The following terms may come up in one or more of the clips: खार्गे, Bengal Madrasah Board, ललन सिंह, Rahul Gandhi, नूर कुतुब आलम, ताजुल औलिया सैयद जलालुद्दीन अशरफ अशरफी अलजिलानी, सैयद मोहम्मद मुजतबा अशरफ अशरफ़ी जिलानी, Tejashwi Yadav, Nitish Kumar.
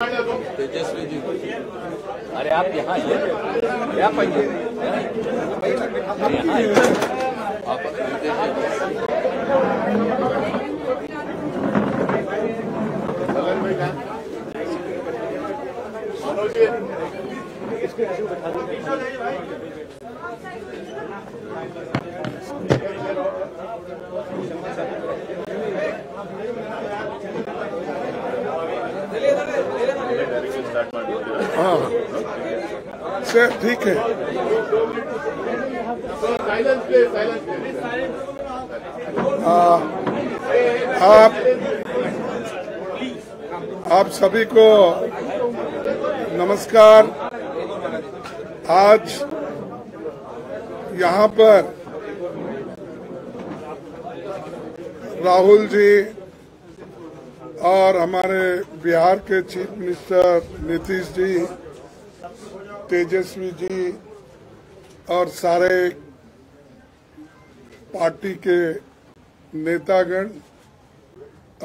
तेजस्वी जी, अरे आप यहाँ आइए, यहाँ पर आप हाँ सर ठीक है। आप सभी को नमस्कार। आज यहाँ पर राहुल जी और हमारे बिहार के चीफ मिनिस्टर नीतीश जी, तेजस्वी जी और सारे पार्टी के नेतागण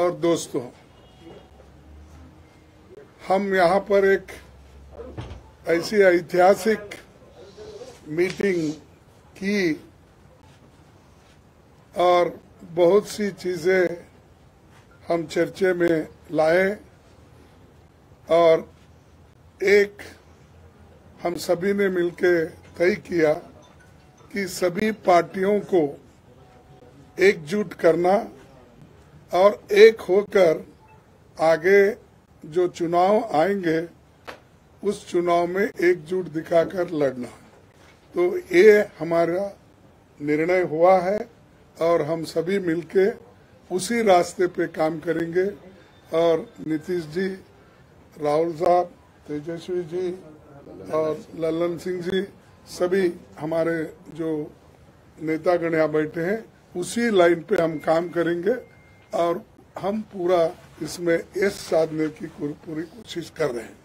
और दोस्तों, हम यहाँ पर एक ऐसी ऐतिहासिक मीटिंग की और बहुत सी चीजें हम चर्चे में लाए और एक हम सभी ने मिलके तय किया कि सभी पार्टियों को एकजुट करना और एक होकर आगे जो चुनाव आएंगे उस चुनाव में एकजुट दिखाकर लड़ना। तो ये हमारा निर्णय हुआ है और हम सभी मिलके उसी रास्ते पे काम करेंगे। और नीतीश जी, राहुल साहब, तेजस्वी जी और ललन सिंह जी, सभी हमारे जो नेतागण यहाँ बैठे हैं, उसी लाइन पे हम काम करेंगे और हम पूरा इसमें यश साधने की पूरी कोशिश कर रहे हैं।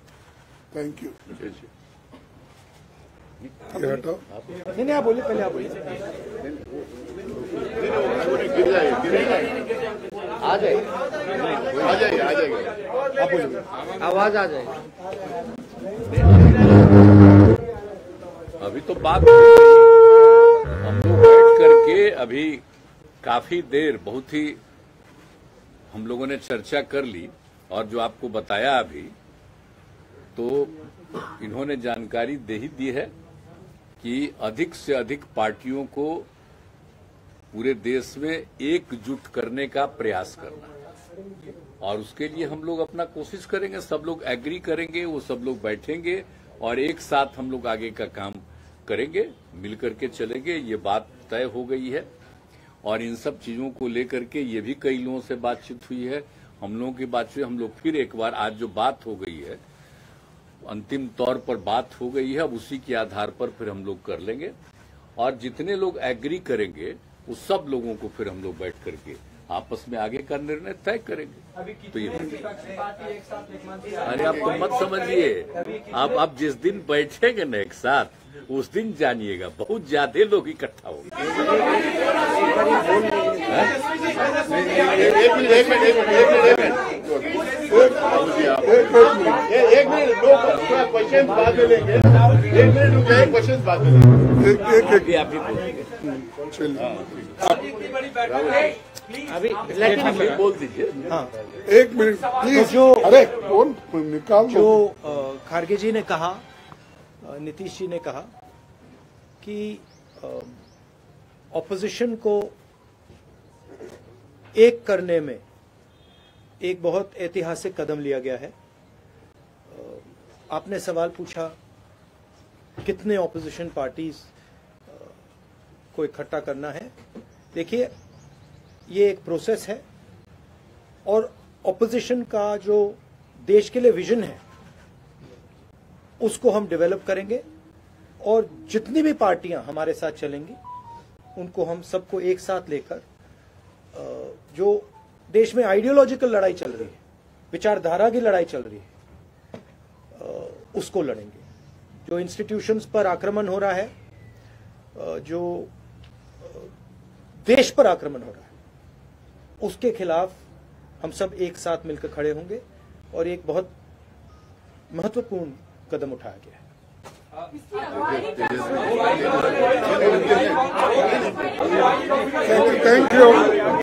Thank you. नहीं, आप बोलिए, पहले आप बोलिए। आ जाए, आ जाइए, आ जाइए, आवाज आ जाए। अभी तो बात हम लोग बैठ करके अभी काफी देर बहुत ही हम लोगों ने चर्चा कर ली और जो आपको बताया अभी तो इन्होंने जानकारी दे ही दी है कि अधिक से अधिक पार्टियों को पूरे देश में एकजुट करने का प्रयास करना और उसके लिए हम लोग अपना कोशिश करेंगे। सब लोग एग्री करेंगे, वो सब लोग बैठेंगे और एक साथ हम लोग आगे का काम करेंगे, मिलकर के चलेंगे। ये बात तय हो गई है और इन सब चीजों को लेकर के ये भी कई लोगों से बातचीत हुई है, हम लोगों की बातचीत। हम लोग फिर एक बार आज जो बात हो गई है, अंतिम तौर पर बात हो गई है, अब उसी के आधार पर फिर हम लोग कर लेंगे और जितने लोग एग्री करेंगे उस सब लोगों को फिर हम लोग बैठ करके आपस में आगे का निर्णय तय करेंगे। तो ये अरे आप तो मत समझिए, आप जिस दिन बैठेंगे ना एक साथ उस दिन जानिएगा बहुत ज्यादा लोग इकट्ठा होंगे। जो खार्गे जी ने कहा, नीतीश जी ने कहा कि ऑपोजिशन को एक करने में एक बहुत ऐतिहासिक कदम लिया गया है। आपने सवाल पूछा कितने ऑपोजिशन पार्टीज को इकट्ठा करना है। देखिए, ये एक प्रोसेस है और ऑपोजिशन का जो देश के लिए विजन है उसको हम डेवलप करेंगे और जितनी भी पार्टियां हमारे साथ चलेंगी उनको हम सबको एक साथ लेकर, जो देश में आइडियोलॉजिकल लड़ाई चल रही है, विचारधारा की लड़ाई चल रही है, उसको लड़ेंगे। जो इंस्टीट्यूशंस पर आक्रमण हो रहा है, जो देश पर आक्रमण हो रहा है, उसके खिलाफ हम सब एक साथ मिलकर खड़े होंगे और एक बहुत महत्वपूर्ण कदम उठाया गया है। Thank you.